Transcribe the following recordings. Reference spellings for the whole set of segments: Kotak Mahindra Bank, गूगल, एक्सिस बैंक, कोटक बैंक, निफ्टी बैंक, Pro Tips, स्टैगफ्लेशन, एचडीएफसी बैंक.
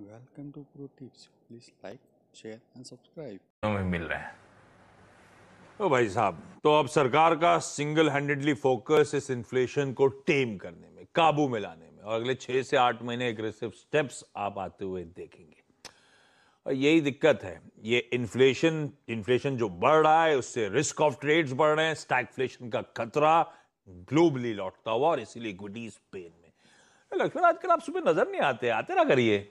Welcome to pro tips, please like share and subscribe. हमें मिल रहे हैं तो भाई साहब, तो अब सरकार का सिंगल हैंडेडली फोकस इस इन्फ्लेशन को टेम करने में, काबू में लाने में, और अगले 6 से 8 महीने एग्रेसिव स्टेप्स आप आते हुए देखेंगे। और यही दिक्कत है, ये इन्फ्लेशन जो बढ़ रहा है उससे रिस्क ऑफ ट्रेड्स बढ़ रहे हैं, स्टैगफ्लेशन का खतरा ग्लोबली लौटता हुआ, और इसीलिए इक्विटीज पेन में। लक्ष्मण, आजकल आप सुबह नजर नहीं आते, आते ना करिए।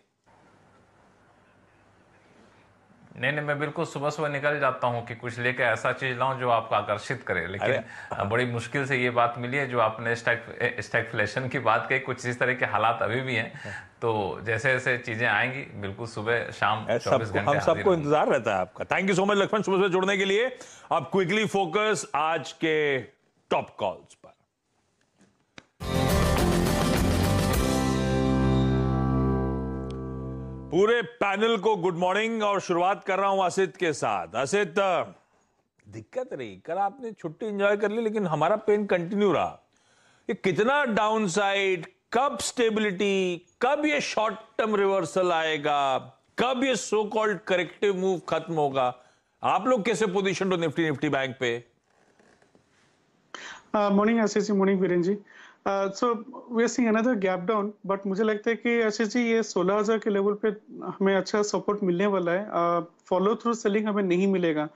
नहीं, मैं बिल्कुल सुबह निकल जाता हूँ कि कुछ लेकर ऐसा चीज लाऊं जो आपको आकर्षित करे, लेकिन बड़ी मुश्किल से ये बात मिली है जो आपने स्टैगफ्लेशन की बात कही। कुछ इस तरह के हालात अभी भी हैं, तो जैसे जैसे चीजें आएंगी बिल्कुल सुबह शाम 24 घंटे हम सबको इंतजार रहता है आपका। Thank you so much Lakshman, सुबह से जुड़ने के लिए। अब क्विकली फोकस आज के टॉप कॉल्स पर। पूरे पैनल को गुड मॉर्निंग, और शुरुआत कर रहा हूं आसित के साथ। आसित, दिक्कत रही, कल आपने छुट्टी एंजॉय कर ली लेकिन हमारा पेन कंटिन्यू रहा। ये कितना डाउनसाइड, कब स्टेबिलिटी, कब ये शॉर्ट टर्म रिवर्सल आएगा, कब ये सो कॉल्ड करेक्टिव मूव खत्म होगा? आप लोग कैसे पोजीशन हो निफ्टी बैंक पे? Morning Ashish ji, morning Viren ji. So we are seeing another gap down, but मुझे लगता है कि आशीष जी ये 16,000 के लेवल पे हमें अच्छा सपोर्ट मिलने वाला है। फॉलो थ्रू सेलिंग हमें नहीं मिलेगा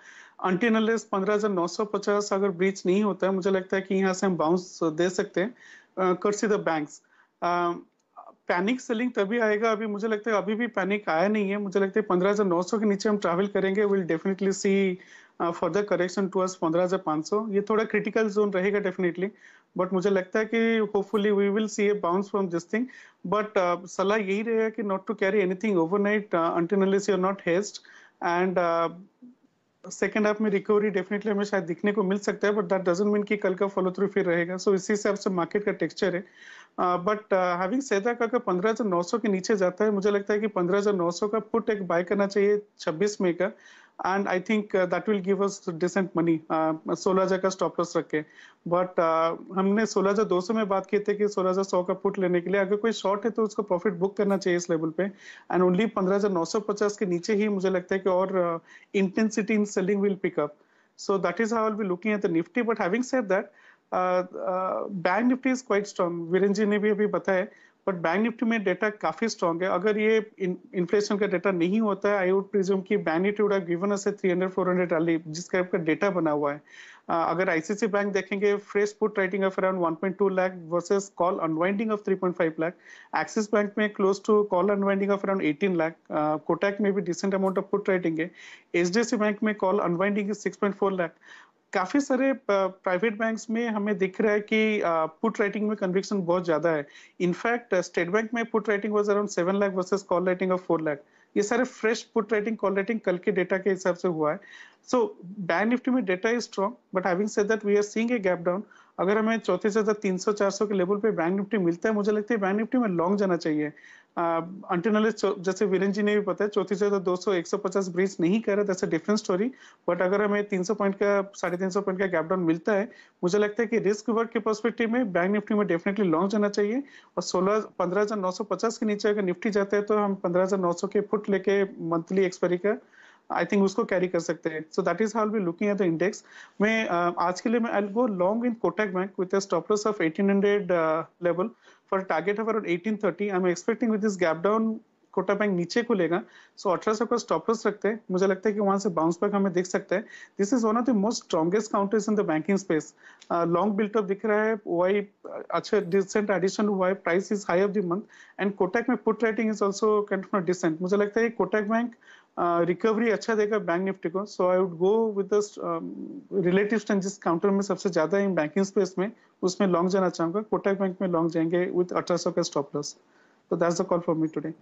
अनटिल अनलेस 15,950 अगर ब्रीच नहीं होता है। मुझे लगता है कि यहाँ से हम बाउंस दे सकते हैं। Courtesy the banks panic selling तभी आएगा, अभी मुझे लगता है अभी भी पैनिक आया नहीं है। मुझे लगता है 15,900 के नीचे हम ट्रैवल करेंगे, will definitely see further correction towards 15,500। ये थोड़ा क्रिटिकल जोन रहेगा डेफिनेटली, बट मुझे लगता है कि hopefully we will see a bounce from this thing. But सलाह यही रहेगा कि not to carry anything overnight until unless you are not hedged, and second half में रिकवरी डेफिनेटली हमें शायद दिखने को मिल सकता है, बट दैट डजंट मीन कि कल का फॉलो थ्रू फिर रहेगा। सो इसी हिसाब से मार्केट का टेक्सचर है। बट हैविंग सेड दैट, अगर 15,900 के नीचे जाता है मुझे लगता है कि 15,900 का पुट एक बाय करना चाहिए 26 मई का, and I think that will give us decent money 16,000 का स्टॉप लॉस रख के। बट हमने 16,200 में बात की थी कि 16,100 का पुट लेने के लिए अगर कोई शॉर्ट है तो उसको प्रॉफिट बुक करना चाहिए इस लेवल पे, एंड ओनली 15,950 के नीचे ही मुझे लगता है कि और intensity in selling will pick up. So that is how I will be looking at the Nifty. But having said that, bank Nifty is quite strong, Viren ji ने भी अभी बताया, बट बैंक निफ्टी में डेटा काफी स्ट्रॉन्ग है। अगर ये इन्फ्लेशन का डेटा नहीं होता है, आई वुड प्रिज्यूम कि bank Nifty would have given us 300-400 rally, जिस टाइप का डेटा बना हुआ है। अगर आईसीसी बैंक देखेंगे, fresh put writing of around 1.2 lakh versus call unwinding of 3.5 lakh. एक्सिस बैंक में close to call unwinding of around 18 lakh. Kotak में भी decent amount of put writing है। एचडीएफसी बैंक में कॉल अनवाइंडिंग 6.4 लाख। काफी सारे प्राइवेट बैंक्स में हमें दिख रहा है कि पुट राइटिंग में कन्विक्शन बहुत ज्यादा है। इनफैक्ट स्टेट बैंक में put writing was around 7 lakh versus call writing of 4 lakh. ये सारे fresh put writing call writing कल के डेटा के हिसाब से हुआ है। सो बैंक निफ्टी में data is strong, but having said that we are seeing a gap down. अगर हमें 34,300-400 के लेवल पे बैंक निफ्टी मिलता है मुझे लगता है बैंक निफ्टी में लॉन्ग जाना चाहिए। अंटिनलेस जैसे वीरेन जी ने भी पता है 34,200-150 ब्रीच नहीं कर रहा, that's a different story. But अगर हमें 300 पॉइंट का 350 पॉइंट का गैप डाउन मिलता है मुझे लगता है कि रिस्क वर्क के पर्सपेक्टिव में बैंक निफ्टी में डेफिनेटली लॉन्ग जाना चाहिए। और 15,950 के नीचे अगर निफ्टी जाता है तो हम 15,900 के फुट लेके मंथली एक्सपायरी का आई थिंक उसको कैरी कर सकते हैं। So that is how we looking at the index. मैं आज के लिए मैं I go long in कोटक बैंक with a stop loss of 1800 level for target of around 1830। I am expecting with this gap down कोटक बैंक नीचे को लेगा, सो 1800 का stop loss रखते हैं। मुझे लगता है कि वहां से बाउंस बैक हमें दिख सकता है। This is one of the most strongest counters in the banking space. Long built up दिख रहा है, वाई अच्छा डिसेंट एडिशन हुआ है, price is high of the month, and Kotak में put writing is also kind of decent. मुझे लगता है कोटक बैंक रिकवरी अच्छा देगा बैंक निफ्टी को। So I would go with relative strength जिस काउंटर में सबसे ज्यादा इन बैंकिंग स्पेस में, उसमें लॉन्ग जाना चाहूंगा। कोटक बैंक में लॉन्ग जाएंगे विद 1800 का stop loss. So that's the call for me today.